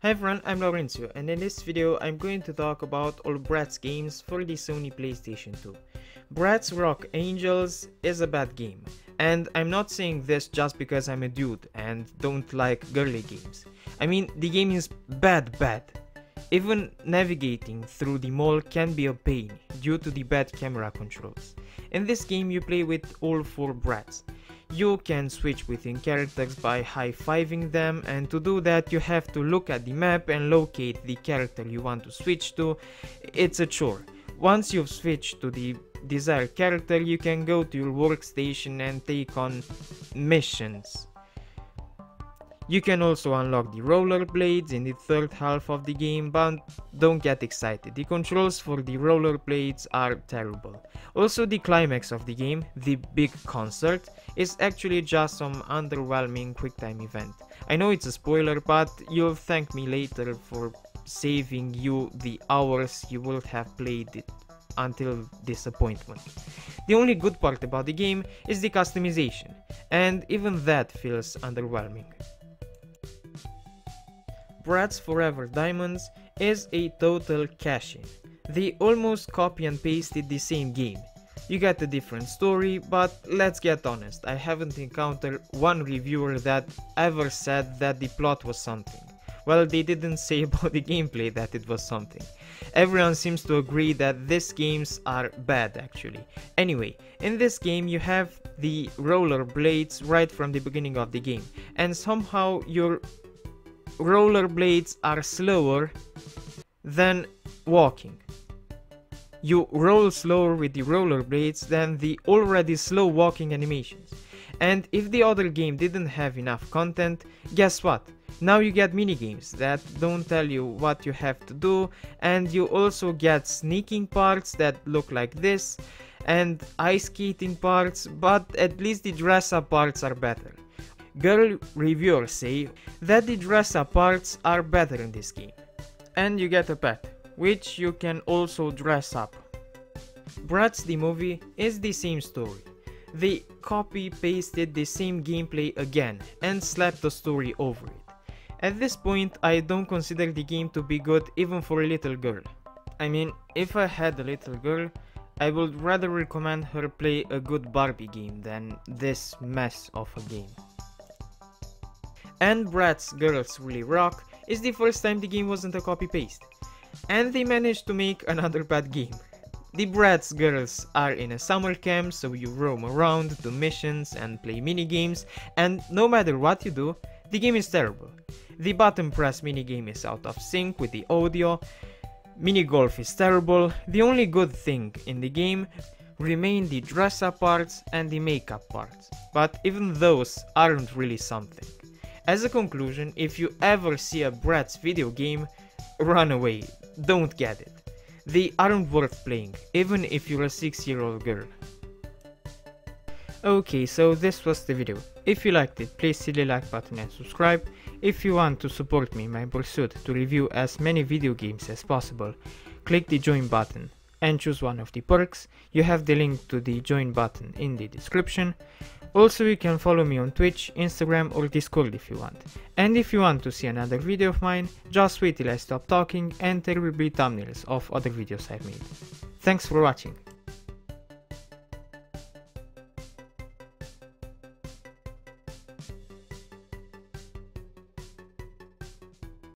Hi everyone, I'm Laurentiu, and in this video I'm going to talk about all Bratz games for the Sony PlayStation 2. Bratz Rock Angels is a bad game, and I'm not saying this just because I'm a dude and don't like girly games. I mean, the game is bad. Even navigating through the mall can be a pain due to the bad camera controls. In this game you play with all 4 Bratz. You can switch within characters by high-fiving them, and to do that you have to look at the map and locate the character you want to switch to. It's a chore. Once you've switched to the desired character, you can go to your workstation and take on missions. You can also unlock the rollerblades in the third half of the game, but don't get excited, the controls for the rollerblades are terrible. Also, the climax of the game, the big concert, is actually just some underwhelming quicktime event. I know it's a spoiler, but you'll thank me later for saving you the hours you would have played it until disappointment. The only good part about the game is the customization, and even that feels underwhelming. Bratz Forever Diamonds is a total cash-in. They almost copy and pasted the same game. You get a different story, but let's get honest, I haven't encountered one reviewer that ever said that the plot was something. Well, they didn't say about the gameplay that it was something. Everyone seems to agree that these games are bad actually. Anyway, in this game you have the rollerblades right from the beginning of the game, and somehow your rollerblades are slower than walking. You roll slower with the rollerblades than the already slow walking animations. And if the other game didn't have enough content, guess what? Now you get minigames that don't tell you what you have to do, and you also get sneaking parts that look like this, and ice skating parts, but at least the dress-up parts are better. Girl reviewers say that the dress-up parts are better in this game. And you get a pet, which you can also dress up. Bratz the Movie is the same story. They copy-pasted the same gameplay again and slapped the story over it. At this point, I don't consider the game to be good even for a little girl. I mean, if I had a little girl, I would rather recommend her play a good Barbie game than this mess of a game. And Bratz Girls Really Rock is the first time the game wasn't a copy-paste. And they managed to make another bad game. The Bratz girls are in a summer camp, so you roam around, do missions and play minigames, and no matter what you do, the game is terrible. The button press minigame is out of sync with the audio, mini-golf is terrible. The only good thing in the game remain the dress-up parts and the makeup parts, but even those aren't really something. As a conclusion, if you ever see a Bratz video game, run away, don't get it. They aren't worth playing, even if you're a 6-year-old girl. Okay, so this was the video. If you liked it, please hit the like button and subscribe. If you want to support me in my pursuit to review as many video games as possible, click the join button and choose one of the perks. You have the link to the join button in the description. Also, you can follow me on Twitch, Instagram or Discord if you want. And if you want to see another video of mine, just wait till I stop talking and there will be thumbnails of other videos I've made. Thanks for watching!